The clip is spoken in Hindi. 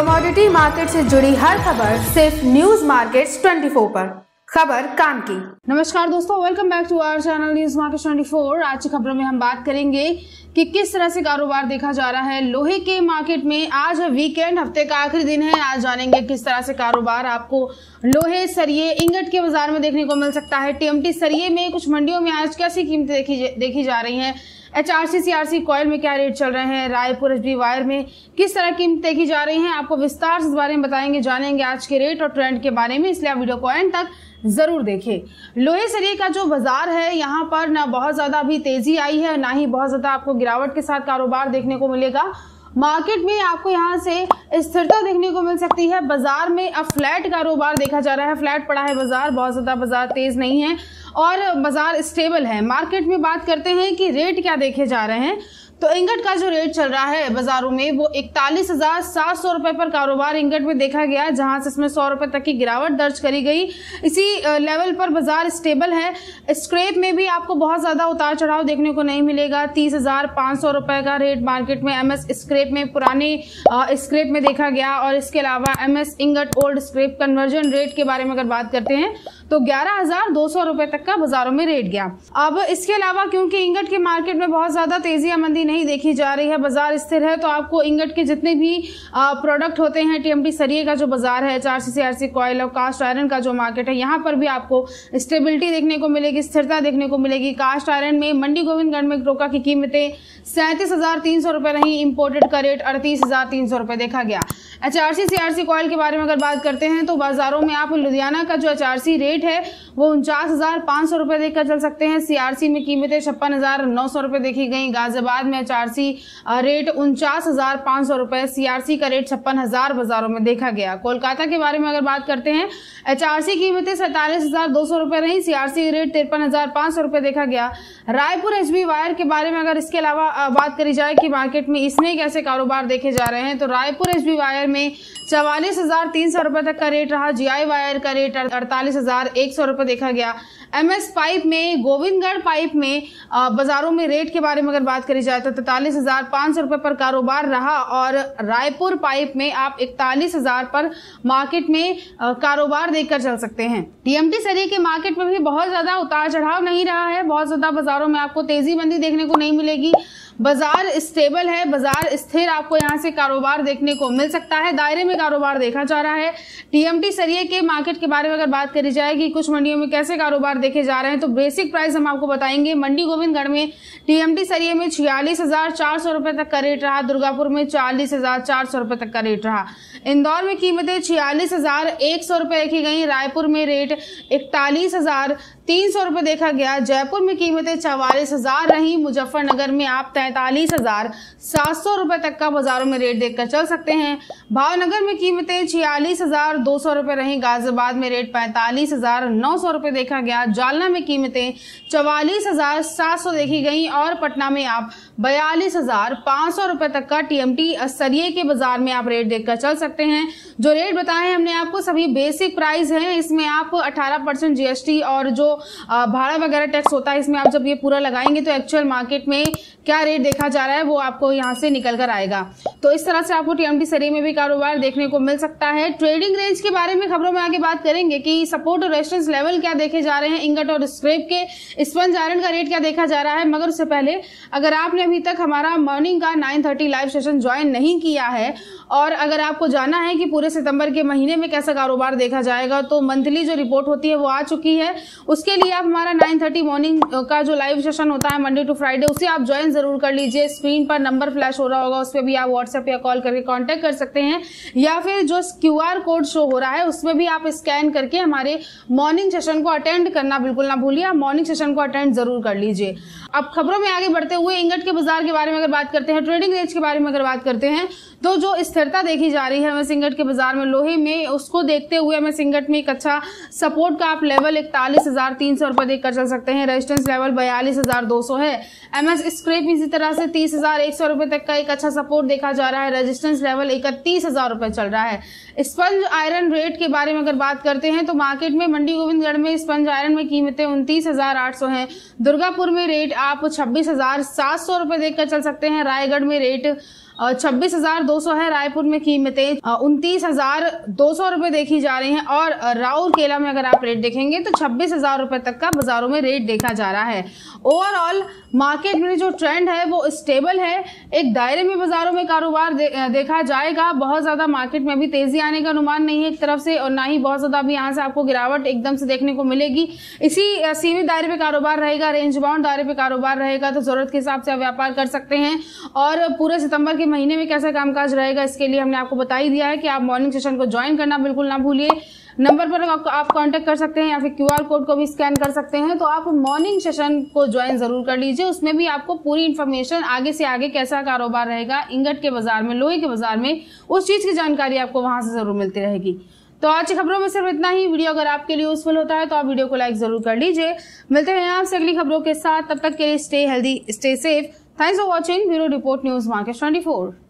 कमोडिटी मार्केट से जुड़ी हर खबर सिर्फ न्यूज मार्केट 24 पर। खबर काम की। नमस्कार दोस्तों, welcome back to our channel news market 24। आज की खबरों में हम बात करेंगे कि किस तरह से कारोबार देखा जा रहा है लोहे के मार्केट में। आज वीकेंड, हफ्ते का आखिरी दिन है। आज जानेंगे किस तरह से कारोबार आपको लोहे, सरिये, इंगट के बाजार में देखने को मिल सकता है। टीएमटी सरिये में कुछ मंडियों में आज कैसी कीमतें देखी जा रही हैं। एचआरसी सीआरसी कॉयल में क्या रेट चल रहे हैं। रायपुर एचबी वायर में किस तरह कीमतें देखी जा रही हैं। आपको विस्तार से इस बारे में बताएंगे, जानेंगे आज के रेट और ट्रेंड के बारे में, इसलिए आप वीडियो को एंड तक जरूर देखें। लोहे सरिये का जो बाजार है, यहाँ पर ना बहुत ज्यादा अभी तेजी आई है, ना ही बहुत ज्यादा आपको गिरावट के साथ कारोबार देखने को मिलेगा। मार्केट में आपको यहाँ से स्थिरता देखने को मिल सकती है। बाजार में अब फ्लैट कारोबार देखा जा रहा है। फ्लैट पड़ा है बाजार, बहुत ज्यादा बाजार तेज नहीं है और बाजार स्टेबल है। मार्केट में बात करते हैं कि रेट क्या देखे जा रहे हैं, तो इंगट का जो रेट चल रहा है बाजारों में वो 41,700 रुपए पर कारोबार इंगट में देखा गया, जहां से इसमें 100 रुपए तक की गिरावट दर्ज करी गई। इसी लेवल पर बाजार स्टेबल है। स्क्रैप में भी आपको बहुत ज़्यादा उतार चढ़ाव देखने को नहीं मिलेगा। 30,500 रुपए का रेट मार्केट में एमएस स्क्रैप में, पुराने स्क्रैप में देखा गया। और इसके अलावा MS ingot old scrap conversion rate के बारे में अगर बात करते हैं तो 11,200 रुपए तक का बाजारों में रेट गया। अब इसके अलावा क्योंकि इंगट के मार्केट में बहुत ज्यादा तेजी या मंदी नहीं देखी जा रही है, बाजार स्थिर है, तो आपको इंगट के जितने भी प्रोडक्ट होते हैं, टीएमटी सरिये का जो बाजार है, एचआरसी सीआरसी कॉयल और कास्ट आयरन का जो मार्केट है, यहाँ पर भी आपको स्टेबिलिटी देखने को मिलेगी, स्थिरता देखने को मिलेगी। कास्ट आयरन में मंडी गोविंदगढ़ में टोका की कीमतें 37,300 रुपए रही। इम्पोर्टेड का रेट 38,300 रुपए देखा गया। एचआरसी सीआरसी कॉयल के बारे में अगर बात करते हैं तो बाजारों में आप लुधियाना का जो एचआरसी रेट है वो 49,500 रुपए देखकर चल सकते हैं। सीआरसी में कीमतें 56,900 रुपए देखी गई। गाजियाबाद में एचआरसी रेट 49,500 रुपए, सीआरसी का रेट 56,000 बाजारों में देखा गया। कोलकाता के बारे में अगर बात करते हैं, एचआरसी कीमतें 47,200 रुपए रही, सीआरसी रेट 53,500 रुपए देखा गया। रायपुर एचबी वायर के बारे में अगर इसके अलावा बात करी जाए कि मार्केट में इसमें कैसे कारोबार देखे जा रहे हैं, तो रायपुर एचबी वायर में 44,300 रुपए तक का रेट रहा। जीआई वायर का रेट 48,100 रुपए देखा गया। एमएस पाइप में, गोविंदगढ़ पाइप में बाजारों में रेट के बारे में अगर बात करी जाए तो 43,500 रुपए पर कारोबार रहा। और रायपुर पाइप में आप 41,000 पर मार्केट में कारोबार देखकर चल सकते हैं। टीएमटी सरिये के मार्केट में भी बहुत ज्यादा उतार चढ़ाव नहीं रहा है, बहुत ज्यादा बाजारों में आपको तेजी मंदी देखने को नहीं मिलेगी। बाजार स्टेबल है, बाजार स्थिर, आपको यहाँ से कारोबार देखने को मिल सकता है, दायरे में कारोबार देखा जा रहा है। टीएमटी सरिये के मार्केट के बारे में अगर बात करी जाए कि कुछ मंडियों में कैसे कारोबार देखे जा रहे हैं, तो बेसिक प्राइस हम आपको बताएंगे। मंडी गोविंदगढ़ में टीएमटी सरिये में 46,400 रुपए तक का रेट रहा। दुर्गापुर में 40,400 रुपए तक का रेट रहा। इंदौर में कीमतें 46,100 रुपए रखी गई। रायपुर में रेट 41,300 रुपए देखा गया। जयपुर में कीमतें 44,000 रही। मुजफ्फरनगर में आप 43,700 रुपए तक का बाजारों में रेट देखकर चल सकते हैं। भावनगर में कीमतें 46,200 रुपए रही। गाजियाबाद में रेट 45,900 रुपए देखा गया। जालना में कीमतें 44,700 देखी गई। और पटना में आप 42,500 रुपए तक का टीएमटी सरिये के बाजार में आप रेट देखकर चल सकते हैं। जो रेट बताए हमने आपको सभी बेसिक प्राइस हैं। इसमें आप 18% जीएसटी और जो भाड़ा वगैरह टैक्स होता है, इसमें आप जब ये पूरा लगाएंगे तो एक्चुअल मार्केट में क्या रेट देखा जा रहा है वो आपको यहाँ से निकल कर आएगा। तो इस तरह से आपको टीएमटी सरिये में भी कारोबार देखने को मिल सकता है। ट्रेडिंग रेंज के बारे में खबरों में आगे बात करेंगे कि सपोर्ट और रेजिस्टेंस लेवल क्या देखे जा रहे हैं। इंगट और स्क्रैप के स्पंज आयरन का रेट क्या देखा जा रहा है। मगर उससे पहले अगर आपने अभी तक हमारा मॉर्निंग का 9:30 लाइव सेशन ज्वाइन नहीं किया है और अगर आपको जाना है कि पूरे सितंबर के महीने में कैसा कारोबार देखा जाएगा, तो मंथली जो रिपोर्ट होती है वो आ चुकी है। उसके लिए आप हमारा 9:30 मॉर्निंग का जो लाइव सेशन होता है मंडे टू फ्राइडे, उसे आप ज्वाइन जरूर कर लीजिए। स्क्रीन पर नंबर फ्लैश हो रहा होगा, उस पर भी आप व्हाट्सएप या कॉल करके कांटेक्ट कर सकते हैं, या फिर जो QR कोड शो हो रहा है उसमें भी आप स्कैन करके हमारे मॉर्निंग सेशन को अटेंड करना बिल्कुल ना भूलिए। आप मॉर्निंग सेशन को अटेंड जरूर कर लीजिए। अब खबरों में आगे बढ़ते हुए इंगट के बाजार के बारे में अगर बात करते हैं, ट्रेडिंग रेंज के बारे में अगर बात करते हैं, तो जो स्थिरता देखी जा रही है एमएस इंगट के बाजार में लोहे में, उसको देखते हुए एमएस इंगट में एक अच्छा सपोर्ट का आप लेवल 41,300 रुपए देखकर चल सकते हैं। रेजिस्टेंस लेवल 42,200 है। एमएस स्क्रैप इसी तरह से 30,100 रुपए तक का एक अच्छा सपोर्ट देखा जा रहा है। रेजिस्टेंस लेवल 31,000 रुपए चल रहा है। स्पंज आयरन रेट के बारे में अगर बात करते हैं तो मार्केट में मंडी गोविंदगढ़ में स्पंज आयरन में कीमतें 29,800 है। दुर्गापुर में रेट आप 26,700 रुपए देखकर चल सकते हैं। रायगढ़ में रेट 26,200 है। रायपुर में कीमतें 29,200 रुपए देखी जा रही हैं और राउरकेला में अगर आप रेट देखेंगे तो 26,000 रुपए तक का बाजारों में रेट देखा जा रहा है। ओवरऑल मार्केट में जो ट्रेंड है वो स्टेबल है। एक दायरे में बाजारों में कारोबार देखा जाएगा। बहुत ज़्यादा मार्केट में अभी तेजी आने का अनुमान नहीं है एक तरफ से, और ना ही बहुत ज़्यादा अभी यहाँ से आपको गिरावट एकदम से देखने को मिलेगी। इसी सीमित दायरे पर कारोबार रहेगा, रेंज बाउंड दायरे पर कारोबार रहेगा, तो ज़रूरत के हिसाब से आप व्यापार कर सकते हैं। और पूरे सितंबर के महीने में कैसा कामकाज रहेगा इसके लिए हमने आपको बता ही दिया है कि आप मॉर्निंग सेशन को ज्वाइन करना बिल्कुल ना भूलिए। नंबर पर आप कांटेक्ट कर सकते हैं या फिर क्यूआर कोड को भी स्कैन कर सकते हैं। तो आप मॉर्निंग सेशन को ज्वाइन जरूर कर लीजिए, उसमें भी आपको पूरी इन्फॉर्मेशन आगे से आगे कैसा कारोबार रहेगा इंगट के बाजार में, लोहे के बाजार में, उस चीज़ की जानकारी आपको वहाँ से जरूर मिलती रहेगी। तो आज की खबरों में सिर्फ इतना ही। वीडियो अगर आपके लिए यूजफुल होता है तो आप वीडियो को लाइक जरूर कर लीजिए। मिलते हैं आपसे अगली खबरों के साथ, तब तक के लिए stay healthy, stay safe. Thanks for watching Bureau Report News Market 24.